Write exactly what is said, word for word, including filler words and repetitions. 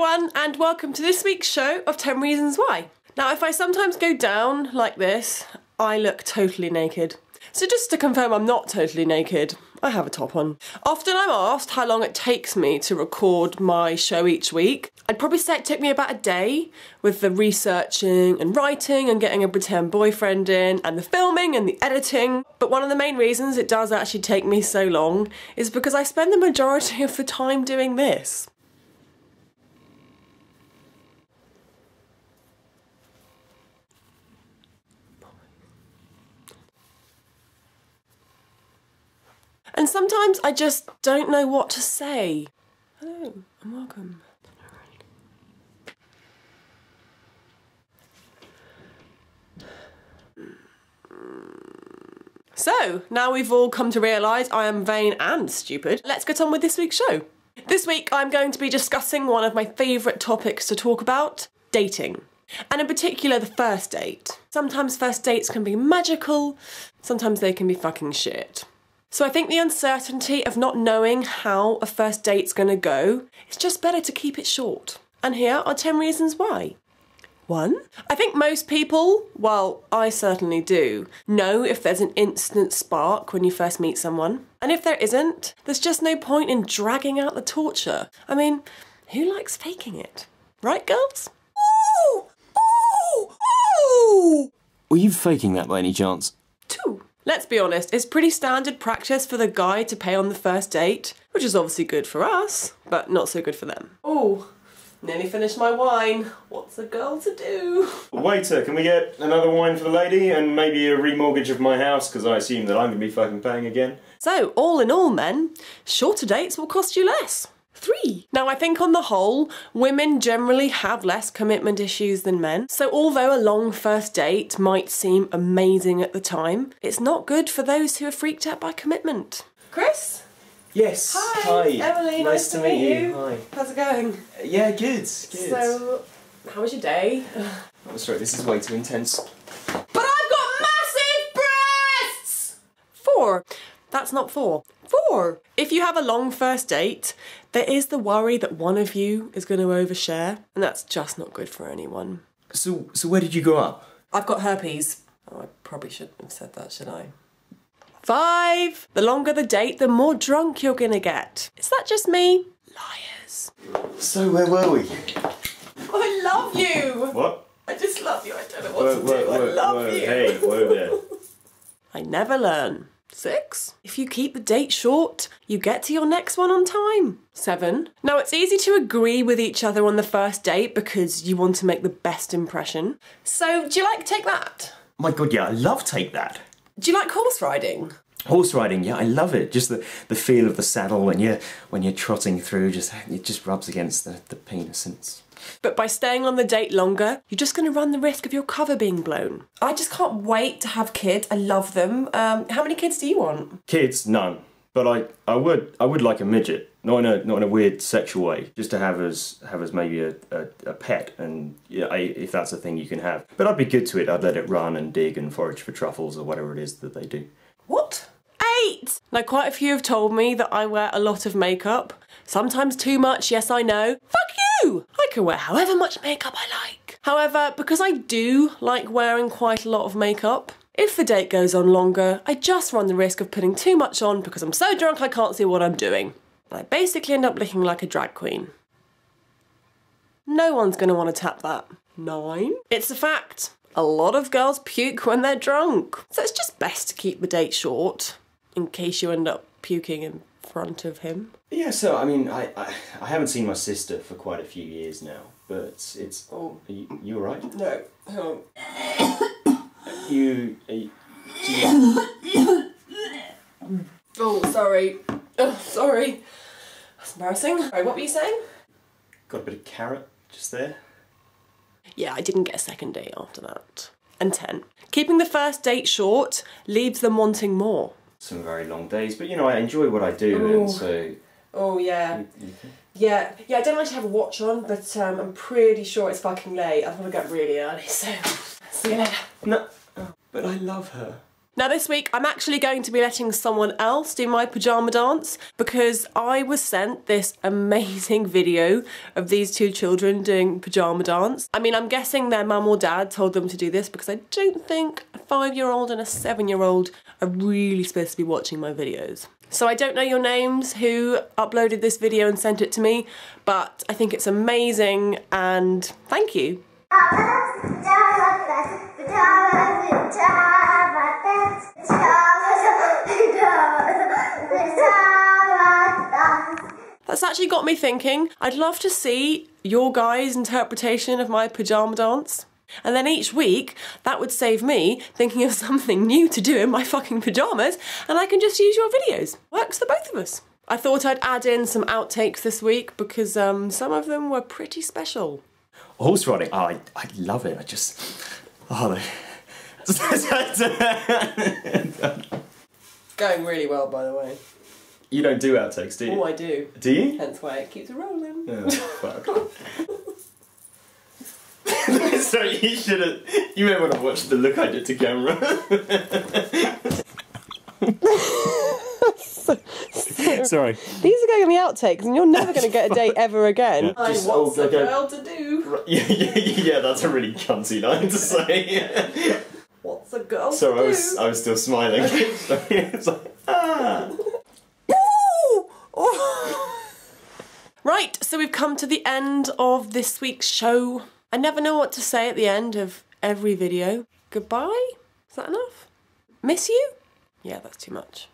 everyone, and welcome to this week's show of ten reasons why. Now, if I sometimes go down like this, I look totally naked. So just to confirm, I'm not totally naked. I have a top on. Often I'm asked how long it takes me to record my show each week. I'd probably say it took me about a day with the researching and writing and getting a pretend boyfriend in and the filming and the editing. But one of the main reasons it does actually take me so long is because I spend the majority of the time doing this. And sometimes I just don't know what to say. Hello and welcome. So, now we've all come to realise I am vain and stupid, let's get on with this week's show. This week I'm going to be discussing one of my favourite topics to talk about, dating. And in particular, the first date. Sometimes first dates can be magical, sometimes they can be fucking shit. So I think the uncertainty of not knowing how a first date's gonna go, it's just better to keep it short. And here are ten reasons why. One, I think most people, well, I certainly do, know if there's an instant spark when you first meet someone. And if there isn't, there's just no point in dragging out the torture. I mean, who likes faking it? Right, girls? Ooh! Ooh! Ooh! Were you faking that by any chance? Two. Let's be honest, it's pretty standard practice for the guy to pay on the first date, which is obviously good for us, but not so good for them. Oh, nearly finished my wine. What's a girl to do? Waiter, can we get another wine for the lady and maybe a remortgage of my house, because I assume that I'm going to be fucking paying again? So, all in all, men, shorter dates will cost you less. Three. Now, I think on the whole, women generally have less commitment issues than men. So although a long first date might seem amazing at the time, it's not good for those who are freaked out by commitment. Chris? Yes. Hi. Hi. Emily, nice, nice to meet, meet you. you. Hi. How's it going? Uh, yeah, good. Good. So, how was your day? I'm sorry, this is way too intense. But I've got massive breasts! Four. That's not four. Four. If you have a long first date, there is the worry that one of you is going to overshare, and that's just not good for anyone. So, so where did you go up? I've got herpes. Oh, I probably shouldn't have said that, should I? Five. The longer the date, the more drunk you're going to get. Is that just me? Liars. So, where were we? I love you. What? I just love you. I don't know what whoa, to whoa, do. Whoa, I love whoa, you. Hey, whoa there. I never learn. Six. If you keep the date short, you get to your next one on time. Seven. Now, it's easy to agree with each other on the first date because you want to make the best impression. So, do you like Take That? My God, yeah, I love Take That. Do you like horse riding? Horse riding, yeah, I love it. Just the, the feel of the saddle when you're, when you're trotting through, just it just rubs against the, the penis. And it's... But by staying on the date longer, you're just going to run the risk of your cover being blown. I just can't wait to have kids. I love them. Um, how many kids do you want? Kids? None. But I, I would I would like a midget. Not in a, not in a weird sexual way. Just to have as, have as maybe a, a, a pet, and yeah, I, if that's a thing you can have. But I'd be good to it. I'd let it run and dig and forage for truffles or whatever it is that they do. What? Eight! Now, quite a few have told me that I wear a lot of makeup. Sometimes too much, yes I know. Fuck you! I can wear however much makeup I like. However, because I do like wearing quite a lot of makeup, if the date goes on longer, I just run the risk of putting too much on because I'm so drunk I can't see what I'm doing. And I basically end up looking like a drag queen. No one's going to want to tap that. Nine. It's a fact. A lot of girls puke when they're drunk. So it's just best to keep the date short in case you end up puking and front of him. Yeah, so I mean, I, I I haven't seen my sister for quite a few years now, but it's oh, are you, you all right? No, hold on. Are you, are you, do you... Oh, sorry. Oh, sorry. That's embarrassing. Sorry, what were you saying? Got a bit of carrot just there. Yeah, I didn't get a second date after that. And ten. Keeping the first date short leaves them wanting more. Some very long days, but you know, I enjoy what I do. Ooh. And so... Oh yeah. Yeah, yeah, I don't like to have a watch on, but um, I'm pretty sure it's fucking late. I want to get up really early, so see you later. No, oh, but I love her. Now this week I'm actually going to be letting someone else do my pyjama dance because I was sent this amazing video of these two children doing pyjama dance. I mean, I'm guessing their mum or dad told them to do this because I don't think a five-year-old and a seven-year-old are really supposed to be watching my videos. So I don't know your names who uploaded this video and sent it to me, but I think it's amazing and thank you. That's actually got me thinking. I'd love to see your guys' interpretation of my pyjama dance. And then each week, that would save me thinking of something new to do in my fucking pyjamas, and I can just use your videos. Works for both of us. I thought I'd add in some outtakes this week because um, some of them were pretty special. Horse riding, oh, I, I love it, I just... Oh, going really well, by the way. You don't do outtakes, do you? Oh, I do. Do you? Hence why it keeps rolling. Oh, fuck. So you should have... You may want to watch the look I did to camera. so, so Sorry. These are going on the outtakes and you're never going to get a date ever again. Yeah. I Just, what's oh, a go, girl go. to do? Yeah, yeah, yeah, that's a really cunty line to say. What's a girl Sorry, to I was, do? I was still smiling. It's like, ah... Right, so we've come to the end of this week's show. I never know what to say at the end of every video. Goodbye? Is that enough? Miss you? Yeah, that's too much.